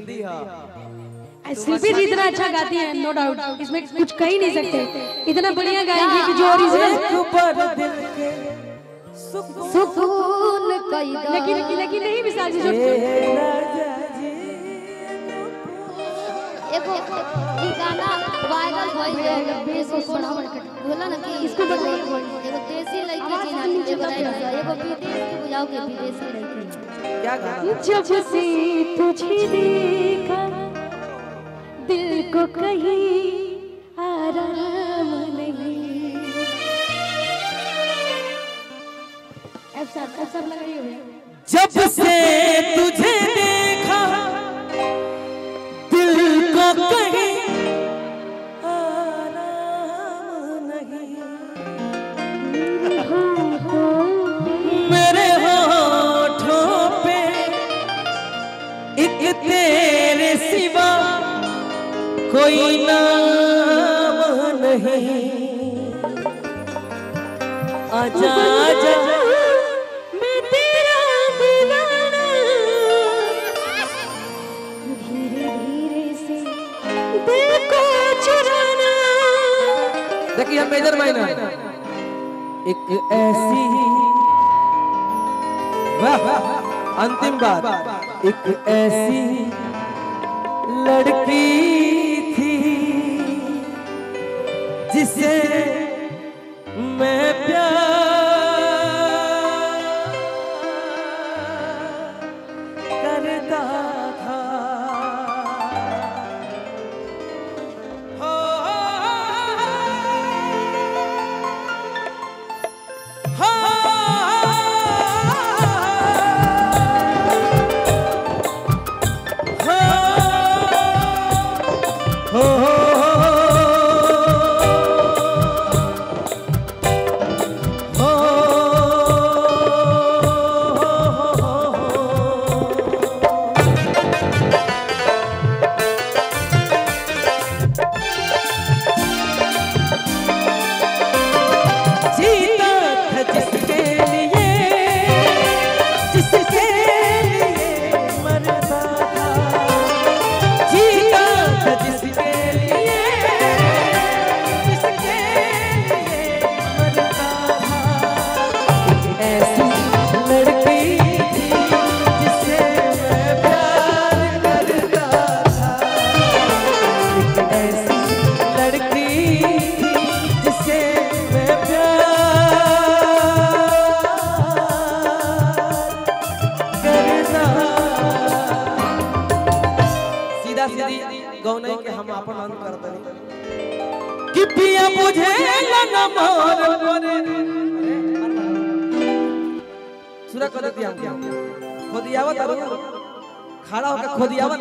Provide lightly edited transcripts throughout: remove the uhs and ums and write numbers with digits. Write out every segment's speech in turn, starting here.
हिंदी हाँ। शिल्पी जी इतना अच्छा गाती है, नो डाउट, इसमें कुछ कह ही नहीं सकते। इतना बढ़िया गाएगी कि जो ओरिजिनल, लेकिन नहीं विशाल जी गाना वायरल बोला ना कि इसको देसी लड़की बुझाओ के देसी लड़की। जब से तुझे देखा दिल को कहीं आराम नहीं। अब सब लग रही है। जब से तुझे देखा दिल को कहीं आराम नहीं। मेरे तेरे सिवा कोई नाम नहीं। आजा आजा मैं तेरा दीवाना, धीरे धीरे से दिल को चुराना। देखिए हम मेजर माइनर एक ऐसी अंतिम बात, एक ऐसी लड़की थी जिसे मैं प्यार करता था। कि पिया मुझे लना मार बोले सुरा कर दिया खोदियावत खड़ा होकर खोदियावत।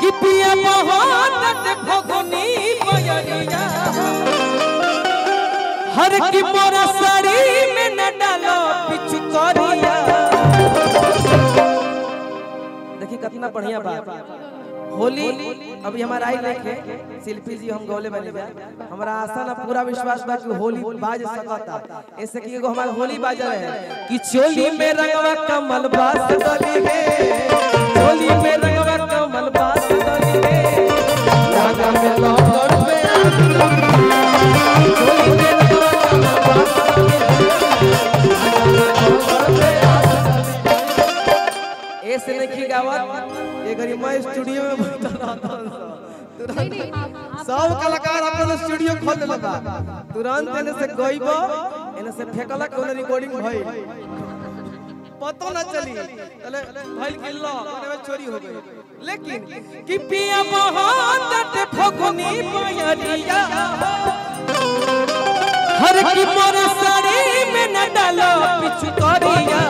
कि पिया मोहन भगनी बजरिया हर की मोरा साड़ी में न डालो पिछुकरिया। देखिए कितना बढ़िया बात होली। अभी हमारा आई देखे शिल्पी जी हम गौले बने बा, हमारा आशा ना पूरा विश्वास बा कि होली बाज सकता। ऐसे कि एगो हमारा होली बाजा है कि चोली में रंगवा कमल बास डली है, होली में रंगवा कमल बास डली है, राधा में लौट में चोली में रंगवा कमल बास डली है। ऐसे नहीं ये गरिमा स्टूडियो में सब कलाकार अपने स्टूडियो खोल देता तुरंत एने से गईबो एने से फेकला कोनो रिकॉर्डिंग भई पतो ना चली तले भाई किल्लो ओने में चोरी हो गई। लेकिन कि पिया मोहब्बत फगुनी बजरिया हर की मोरा साड़ी में न डालो पिछुकरिया।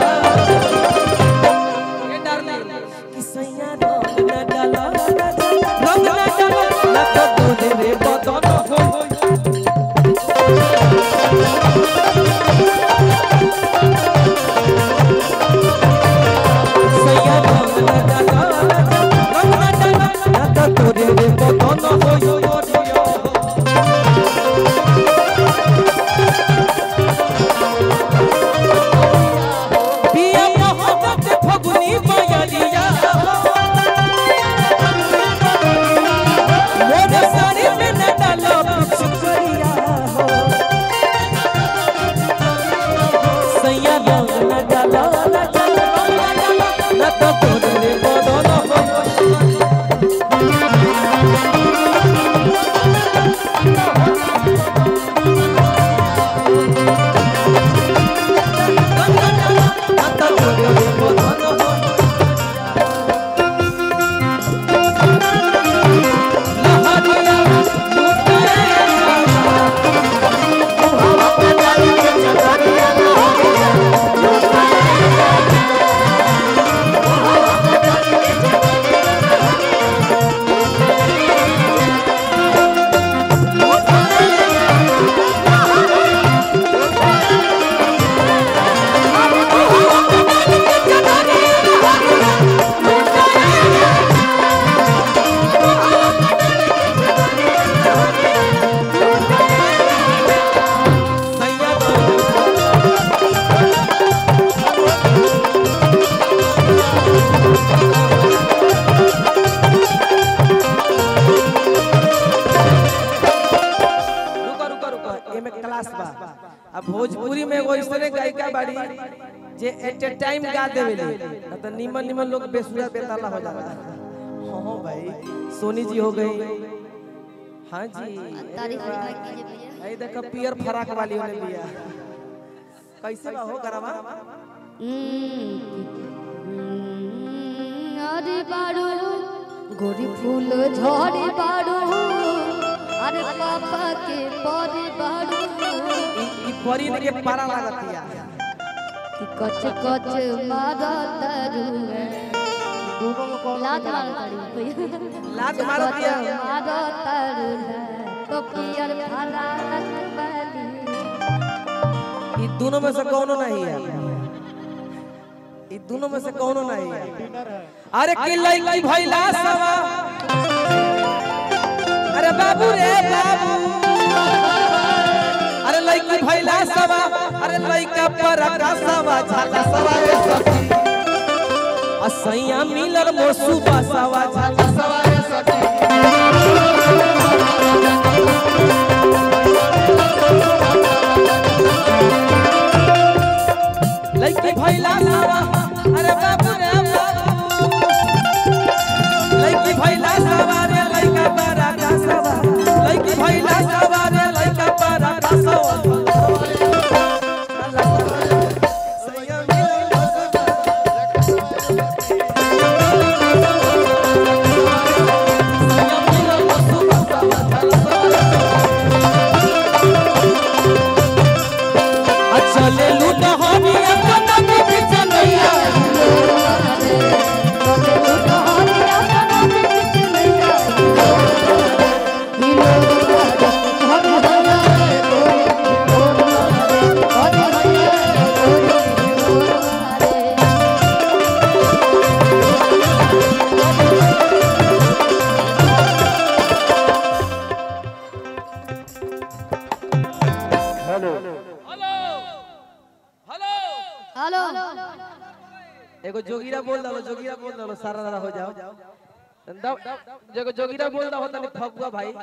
ऐसे गायिका बाड़ी जे एट ए टाइम गा देवेली न त निमन निमन लोग बेसुरा बेताला हो जाला। हां भाई सोनी जी हो गई। हां जी तारीफ कीजिए भैया। ए देखो पियर फराक वाली होने भैया कैसे बा हो गरावा। अरे बाड़ू गोरी फूल झड़ी बाड़ू अरे पापा के परी बाड़ू ई परी के पारा लागतिया कि कच कच मारत रुए गोगो को लात मारत लात मारतिया मारत रुए तो पियर भरा रखबाली ई दोनों में से कोनो नहीं है इ दोनों में से कौनो नहीं है। अरे कि लईकी भइला सवा अरे बाबू रे बाबू अरे लईकी भइला सवा अरे लईका परका सवा झाला सवा रे सखी असैया मिलर मोसुबा सवा झाला सवा रे सखी लईकी भइला सवा एको जोगीरा बोल दालो सारा हो जाओ देखो जोगीरा बोल दाहो तनी फगुआ भाई।